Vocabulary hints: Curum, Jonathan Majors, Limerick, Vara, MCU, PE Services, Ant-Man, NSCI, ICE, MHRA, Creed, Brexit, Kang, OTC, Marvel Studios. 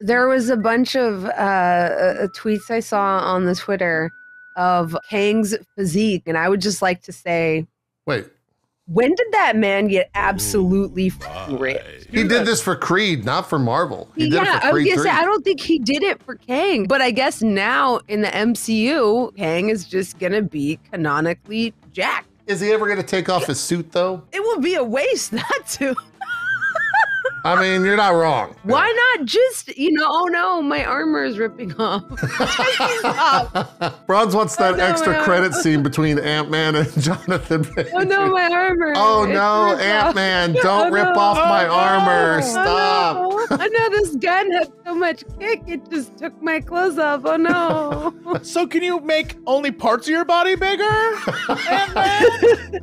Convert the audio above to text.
There was a bunch of tweets I saw on the Twitter of Kang's physique, and I would just like to say, wait, when did that man get absolutely ripped? He did this for Creed, not for Marvel. He did it for Creed 3. I don't think he did it for Kang, but I guess now in the MCU, Kang is just gonna be canonically jacked. Is he ever gonna take off his suit though? It would be a waste not to. I mean, you're not wrong. Why not just, you know, oh no, my armor is ripping off. Bronze wants that extra credit scene between Ant-Man and Jonathan Majors. Oh no, my armor. Oh no, Ant-Man, don't rip off my armor. Stop. Oh, no. This gun had so much kick, it just took my clothes off. Oh no. So can you make only parts of your body bigger, Ant-Man?